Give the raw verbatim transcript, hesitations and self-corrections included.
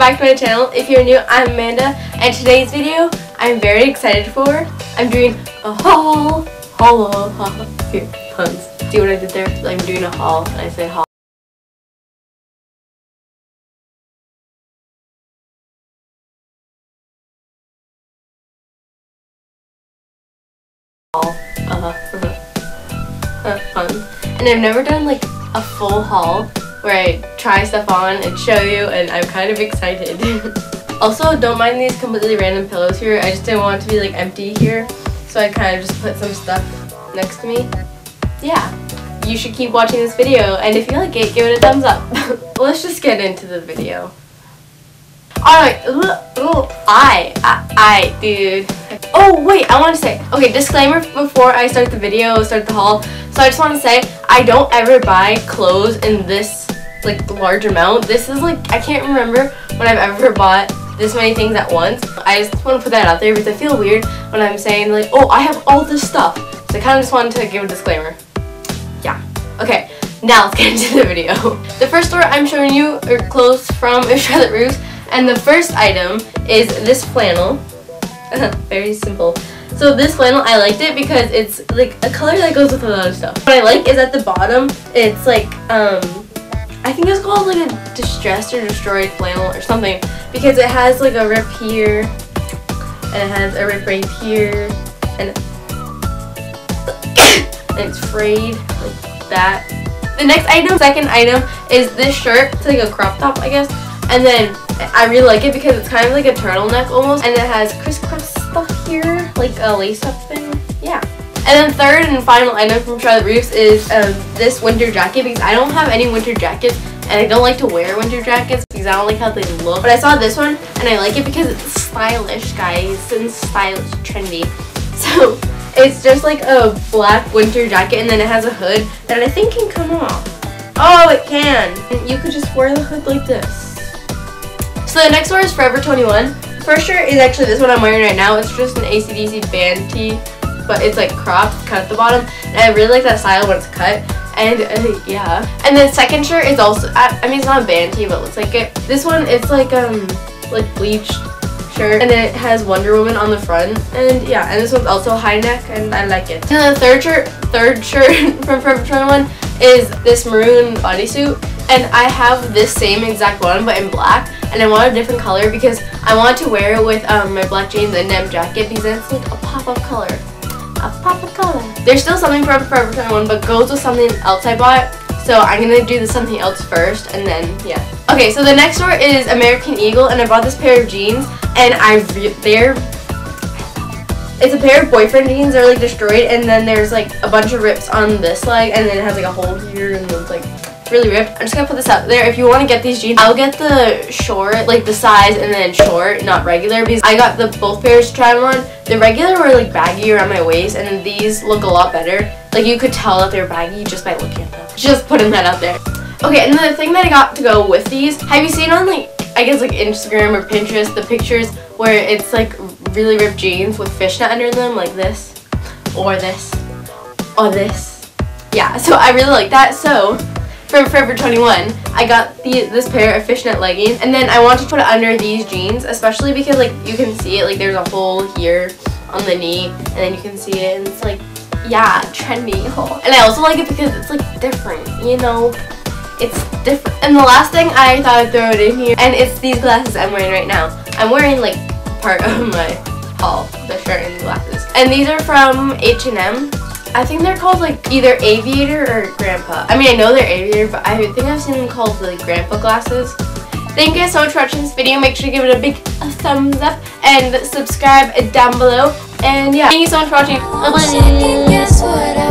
back to my channel. If you're new, I'm Amanda, and today's video I'm very excited for. I'm doing a haul, haul, haul, haul. Here, puns. See what I did there? I'm doing a haul, and I said haul. Haul, uh huh, uh huh. And I've never done like a full haul, where I try stuff on and show you, and I'm kind of excited. Also, don't mind these completely random pillows here. I just didn't want it to be like empty here, so I kind of just put some stuff next to me. Yeah, you should keep watching this video, and if you like it, give it a thumbs up. Well, let's just get into the video. Alright, I, I, I, dude. Oh wait, I want to say, okay, disclaimer before I start the video, start the haul. So I just want to say, I don't ever buy clothes in this like large amount. This is like, I can't remember when I've ever bought this many things at once. I just want to put that out there because I feel weird when I'm saying like, oh, I have all this stuff. So I kind of just wanted to give a disclaimer. Yeah. Okay, now let's get into the video. The first store I'm showing you or clothes from is Charlotte Russe, and the first item is this flannel. Very simple. So this flannel, I liked it because it's like a color that goes with a lot of stuff. What I like is at the bottom, it's like, um, I think it's called like a distressed or destroyed flannel or something, because it has like a rip here, and it has a rip right here, and, and it's frayed like that. The next item, second item, is this shirt. It's like a crop top, I guess. And then I really like it because it's kind of like a turtleneck almost, and it has crisscross stuff here, like a lace-up thing. Yeah. And then third and final item from Charlotte Russe is um, this winter jacket, because I don't have any winter jackets, and I don't like to wear winter jackets because I don't like how they look. But I saw this one, and I like it because it's stylish, guys, and stylish, trendy. So it's just like a black winter jacket, and then it has a hood that I think can come off. Oh, it can. And you could just wear the hood like this. So the next store is Forever twenty-one. The first shirt is actually this one I'm wearing right now. It's just an A C D C band tee, but it's like cropped, cut at the bottom. And I really like that style when it's cut. And uh, yeah. And the second shirt is also, I, I mean it's not a band tee, but it looks like it. This one, it's like um, like bleached shirt, and it has Wonder Woman on the front. And yeah, and this one's also high neck, and I like it. And then the third shirt, third shirt from Forever twenty-one is this maroon bodysuit. And I have this same exact one, but in black. And I want a different color because I want to wear it with um, my black jeans and denim jacket, because it's like a pop-up color. A pop-up color. There's still something from Forever twenty-one, but goes with something else I bought. So I'm going to do the something else first, and then, yeah. Okay, so the next store is American Eagle, and I bought this pair of jeans, and I they're... It's a pair of boyfriend jeans. They're like destroyed, and then there's like a bunch of rips on this leg, and then it has like a hole here, and it's like... really ripped. I'm just gonna put this out there. If you want to get these jeans, I'll get the short, like the size, and then short, not regular, because I got the both pairs to try them on. The regular were like baggy around my waist, and then these look a lot better. Like you could tell that they're baggy just by looking at them. Just putting that out there. Okay, and then the thing that I got to go with these, have you seen on like, I guess like Instagram or Pinterest, the pictures where it's like really ripped jeans with fishnet under them, like this, or this, or this. Yeah, so I really like that. So from Forever twenty-one, I got the, this pair of fishnet leggings, and then I want to put it under these jeans, especially because like you can see it, like there's a hole here on the knee, and then you can see it, and it's like, yeah, trendy. And I also like it because it's like different, you know, it's different. And the last thing I thought I'd throw it in here, and it's these glasses I'm wearing right now. I'm wearing like part of my haul, the shirt and the glasses, and these are from H and M. I think they're called like either aviator or grandpa. I mean, I know they're aviator, but I think I've seen them called like grandpa glasses. Thank you guys so much for watching this video. Make sure to give it a big a thumbs up and subscribe down below. And yeah, thank you so much for watching. Bye bye.